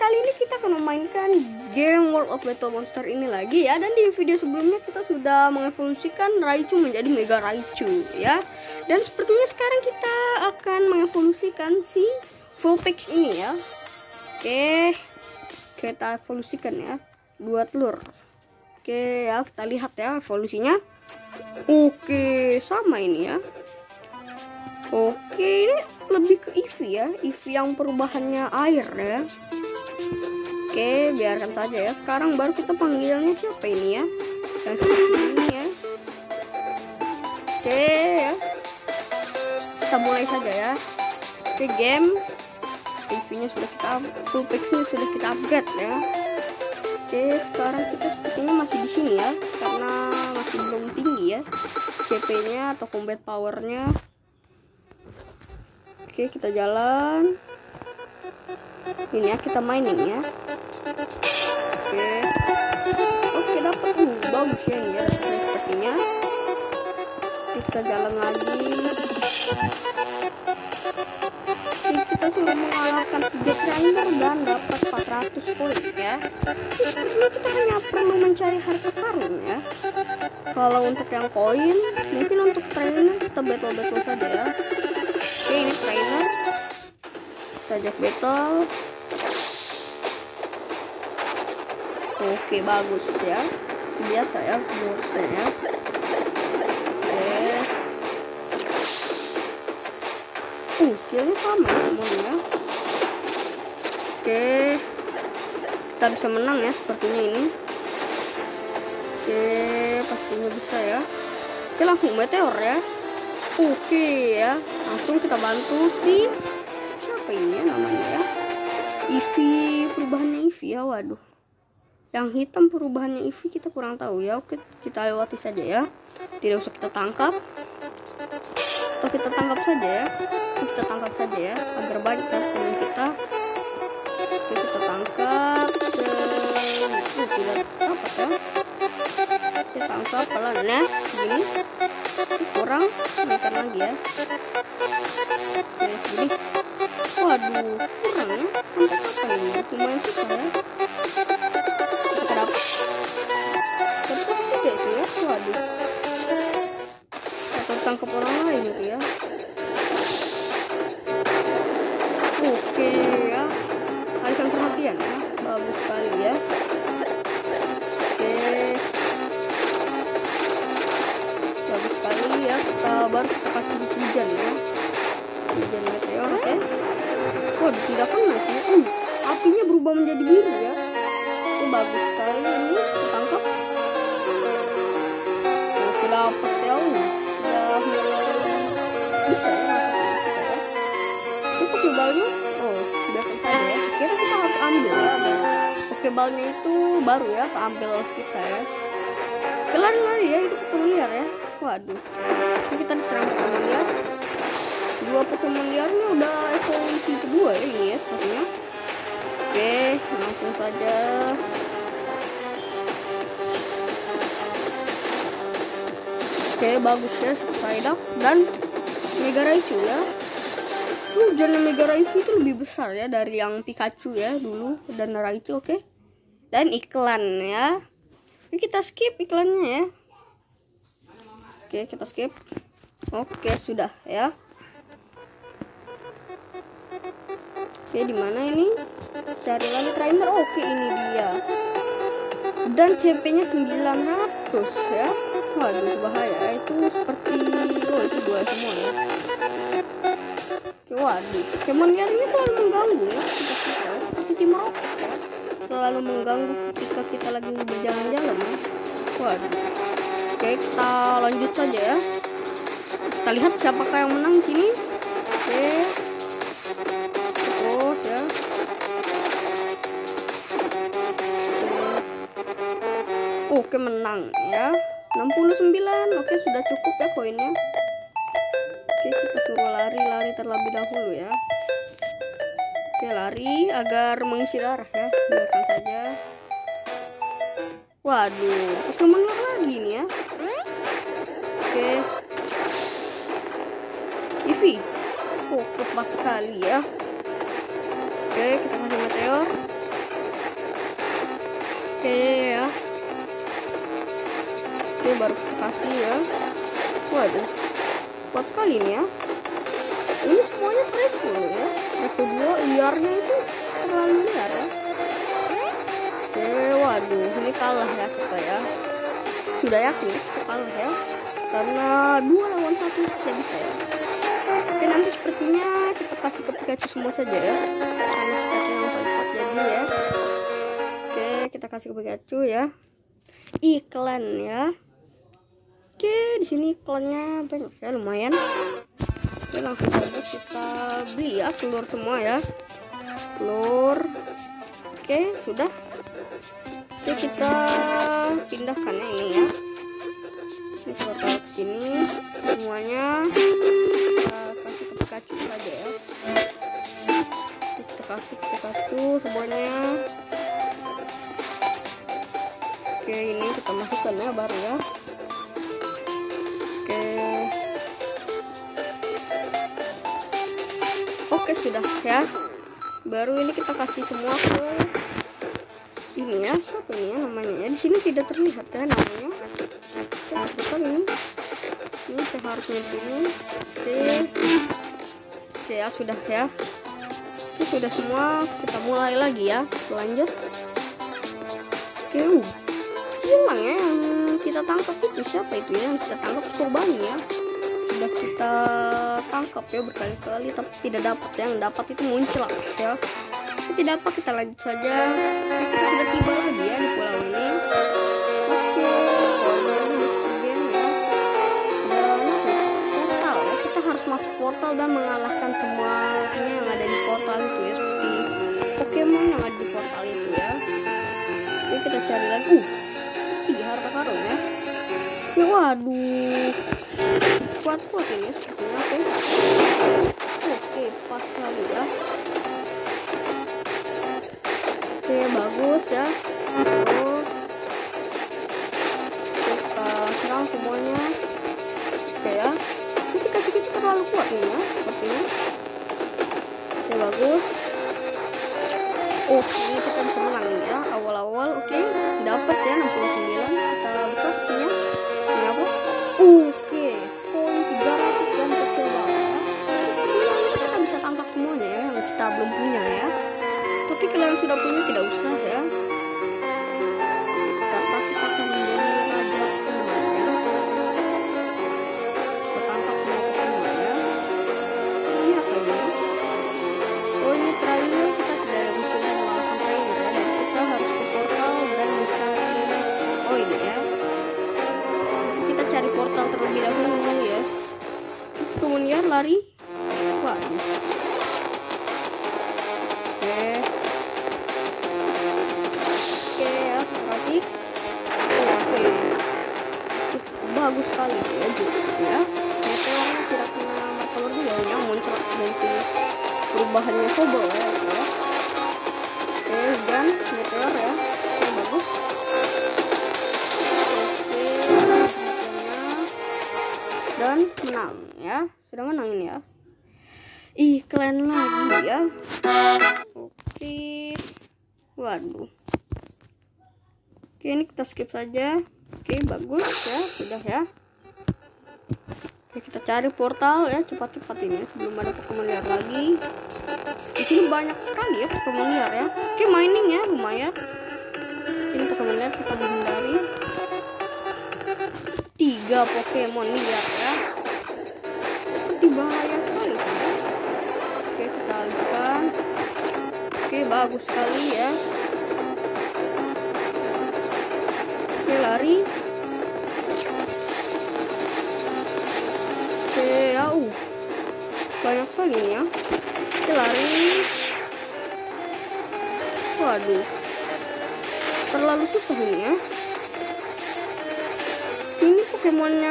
kali ini kita akan memainkan game World of Battle Monster ini lagi ya. Dan di video sebelumnya kita sudah mengevolusikan Raichu menjadi Mega Raichu ya. Dan sepertinya sekarang kita akan mengevolusikan si Vulpix ini ya. Oke, kita evolusikan ya, 2 telur. Oke ya, kita lihat ya evolusinya. Oke, sama ini ya. Oke, ini lebih ke Eevee ya, Eevee yang perubahannya air ya. Oke, biarkan saja ya. Sekarang baru kita panggilnya siapa ini ya? Yang seperti ini ya. Oke ya, kita mulai saja ya. Oke, game Eevee-nya sudah kita upgrade, Vulpix-nya sudah kita upgrade ya. Oke, sekarang kita sepertinya masih di sini ya, karena masih belum tinggi ya CP-nya atau combat power-nya. Oke, kita jalan ini ya, kita mining ya. Oke, oke, dapat bagus ya ini ya sepertinya. Kita jalan lagi. Oke, kita sudah mengalahkan 3 trainer dan dapat 400 poin ya. Sepertinya kita hanya perlu mencari harta karun ya. Kalau untuk yang koin, mungkin untuk trainer kita battle-battle saja ya. Oke, ini trainer, kita ajak battle. Oke, bagus ya, biasa ya murtanya ya. Oke, skillnya sama semuanya. Oke, kita bisa menang ya sepertinya ini. Oke, pastinya bisa ya. Oke, langsung meteor ya. Oke ya, langsung kita bantu si siapa ini ya, namanya ya Eevee, perubahannya Eevee ya. Waduh, yang hitam perubahannya Eevee kita kurang tahu ya. Oke, kita lewati saja ya, tidak usah kita tangkap. Atau kita tangkap saja ya, kita tangkap saja ya, agar banyak teman kita. Oke, kita tangkap tidak apa ya, kita tangkap pelan ya begini. Kurang, naikkan lagi ya. Oke, segini. Waduh, kurang ya. Sampai kapan ini? Lumayan susah ya. Kita dapat. Terus tidak itu ya. Waduh, kita tangkap orang lain gitu ya. Oke ya, alihkan perhatian ya. Bagus sekali ya. Baru kita kasih hujan ya, hujan meteor ya. Waduh, tidak kena sih. Apinya berubah menjadi biru ya. Itu bagus sekali ini, ketangkap. Oke, dapat ya. Sudah mulai bisa ya. Oke, kebalnya, sudah selesai ya. Kira kita harus ambil ya. Oke, balnya itu baru ya, keambil kita ya. Kelar-kelar ya, itu liar ya. Waduh, ini kita diserang Pokemon liar. 2 Pokemon liarnya udah evolusi kedua ya ini ya sepertinya. Oke, langsung saja. Oke, bagus ya, Psyduck dan Mega Raichu ya. Hujan Mega Raichu itu lebih besar ya dari yang Pikachu ya dulu dan Raichu. Oke, dan iklan ya. Ini kita skip iklannya ya. Oke, kita skip. Oke, sudah ya. Oke, di mana ini? Cari lagi trainer. Oke, ini dia. Dan CP-nya 900 ya. Waduh, bahaya. Itu seperti itu 2 semua ya. Oke, waduh. Pokemon liar ini selalu mengganggu ya. Kita seperti tim roket ya. Selalu mengganggu ketika kita lagi berjalan-jalan ya. Waduh. Oke, kita lanjut saja ya. Kita lihat siapakah yang menang sini. Oke, terus ya. Oke, menang ya. 69. Oke, sudah cukup ya koinnya. Oke, kita suruh lari-lari terlebih dahulu ya. Oke, lari agar mengisi darah ya. Biarkan saja. Waduh, Pokemon liar lagi nih ya. Oke, Eevee, fokus sekali ya. Oke, kita kasih meteor. baru kasih ya. Waduh, kuat sekali ini ya. Ini semuanya Raichu ya. Raichu 2 liarnya itu terlalu liar ya. Oke, waduh, ini kalah ya kita ya. Sudah yakin kalah ya, karena 2 lawan 1 saja bisa ya. Oke, nanti sepertinya kita kasih ke Pikachu semua saja ya. Karena Pikachu yang paling jadi ya. Oke, kita kasih ke Pikachu ya. Iklan ya. Oke, di sini iklannya banyak ya, lumayan. Oke, langsung saja kita beli ya telur semua ya. Telur. Oke, sudah. Oke, kita pindahkan ini ya. Ini kita taruh ke sini semuanya. Kita kasih ke Pikachu saja ya. Kita kasih ke Pikachu semuanya. Oke, ini kita masukkan ya baru ya. Oke, sudah ya. Baru ini kita kasih semua ke ini ya. Siapa ini ya namanya ya, di sini tidak terlihat ya namanya. Oke, bukan ini seharusnya di sini. Oke ya, sudah ya. Oke, sudah semua, kita mulai lagi ya, lanjut. Oke, hilang ya yang kita tangkap itu, siapa itu ya yang kita tangkap, korbannya ya. Sudah kita tangkap ya berkali-kali tapi tidak dapat, yang dapat itu muncul ya. Tidak apa, kita lanjut saja. Kita sudah tiba lagi ya di pulau ini. Oke, portal ya, kita harus masuk portal dan mengalahkan semua yang ada di portal itu ya, seperti Pokemon yang ada di portal itu ya. Jadi kita cari lagi. Harta karun ya. Ya, waduh, kuat-kuat ini ya, sepertinya. Oke, pas lagi ya. Oke, bagus ya. Terus kita serang semuanya. Oke ya. Tapi Pikachu kita terlalu kuat ini ya, sepertinya. Oke, bagus. Oke, ini kita bisa menang ini ya. Awal-awal oke, dapat ya 69. Kita buka ya. Ini apa? Oke, poin 300 dan tertua ya. Kita bisa tangkap semuanya ya yang kita belum punya ya. Tapi kalau yang sudah punya tidak usah ya. Kita akan menjadi raja semua ya. Kita tangkap semua ya. Ini apa ini? Oh, ini terakhir kita tidak ada musuh yang melawan terakhir ya. Dan kita harus ke portal dan mencari. Oh, ini ya. Kita cari portal terlebih dahulu ya. Kemudian lari. Wah, ini. Bagus sekali ya, ya. Meteornya tidak kena telur juga ya, muncul seperti perubahannya coba ya, ya. Oke, dan meteor ya, yang bagus. Oke, dan menang ya, sudah menang ini ya. Iklan lagi ya. Oke, waduh. Oke, ini kita skip saja. Oke, bagus ya, sudah ya. Oke, kita cari portal ya, cepat-cepat ini sebelum ada Pokemon liar lagi. Di sini banyak sekali ya Pokemon liar ya. Oke, mining ya, lumayan. Ini Pokemon liar kita menghindari. 3 Pokemon liar ya. Seperti bahaya sekali ya. Oke, kita alihkan. Oke, bagus sekali ya. Lari. Oke, ya, banyak sekali ini ya. Oke, lari. Waduh, terlalu susah ini ya. Ini Pokemon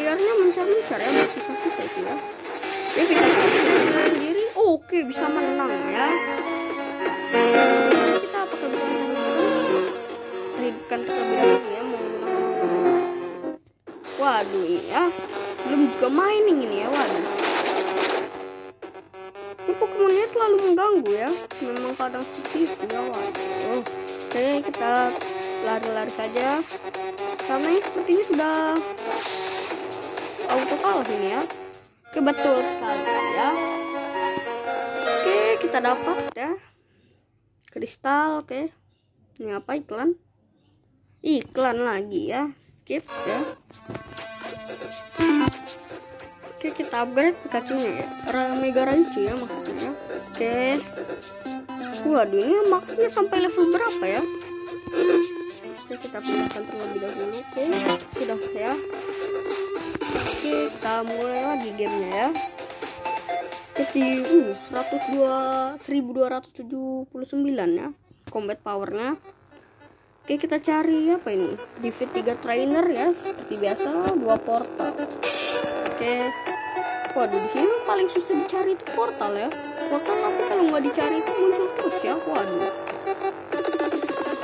liarnya mencar-mencar ya, susah-susah itu ya. Oke, kita menang diri. Oke, bisa menang ya. Kita apakah bisa hidupkan terlebih dahulu ya, menggunakan. Waduh ini ya, belum juga mining ini ya, waduh. Ini Pokemon liar selalu mengganggu ya, memang kadang seperti itu ya, waduh. Oke, kita lari-lari saja. Kita Karena ini sepertinya sudah auto kalah ini ya. Oke, betul sekali ya. Oke, kita dapat ya kristal. Oke, ini apa, iklan? Iklan lagi ya, skip ya. Oke, kita upgrade Pikachunya ya, Mega Raichu ya maksudnya. Oke, waduh ini maksudnya sampai level berapa ya? Oke, kita pindahkan terlebih dahulu. Oke, sudah ya. Oke, kita mulai lagi gamenya ya. Jadi 1279 ya combat powernya. Oke, kita cari apa ini? Defeat 3 trainer ya, seperti biasa 2 portal. Oke. Waduh, di sini paling susah dicari itu portal ya. Portal tapi kalau nggak dicari itu muncul terus ya. Waduh.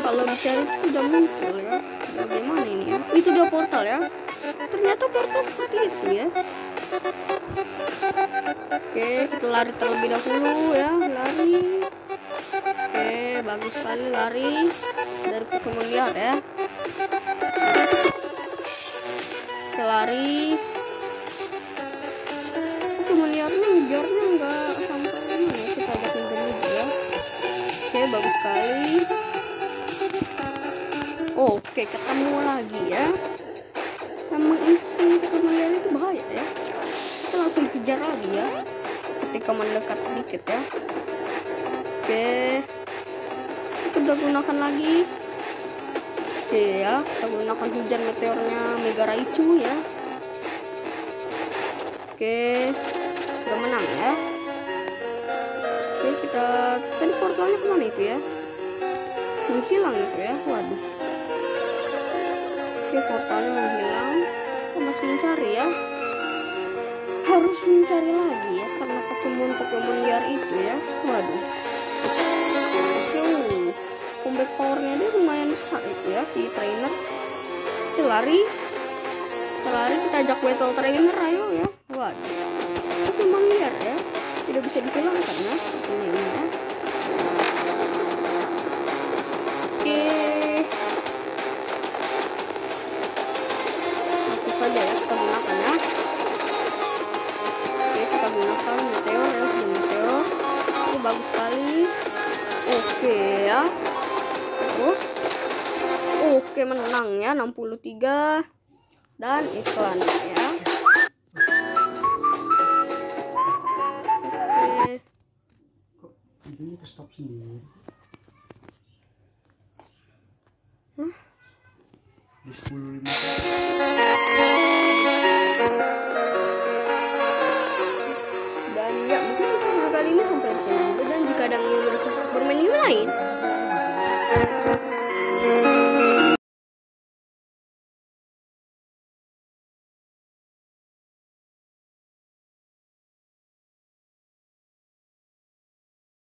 Kalau dicari itu tidak muncul ya. Bagaimana ini ya? Itu 2 portal ya. Ternyata portal seperti itu ya. Oke, kita lari terlebih dahulu ya, lari. Oke, bagus sekali lari dari Pokemon liar ya. Oke, lari. Pokemon liarnya ngejarnya enggak sampai ini ya, kita agak pindah ya. Oke, bagus sekali. Oke, ketemu lagi ya. Sama insting Pokemon liar itu bahaya ya. Kita langsung kejar lagi ya, ketika mendekat sedikit ya. Oke, kita gunakan lagi. Oke ya, kita gunakan hujan meteornya Mega Raichu ya. Oke, udah menang ya. Oke, kita teleportnya kemana itu ya? Menghilang itu ya, waduh. Oke, portalnya menghilang. Kita masih mencari ya. Harus mencari lagi ya, karena Pokemon liar itu ya, waduh. Combat powernya dia lumayan besar itu ya, si trainer. Oke, lari. Kita lari, kita ajak battle trainer, ayo ya. Waduh, itu memang liar ya, tidak bisa dihilangkan ya. Oke, langsung saja ya, kita gunakan ya. Oke, kita gunakan meteor ya, meteor. Itu bagus sekali. Oke ya. Oke, menang ya, 63 dan iklan ya. Oke. Kok ini ke stop sendiri? Hah? 10.5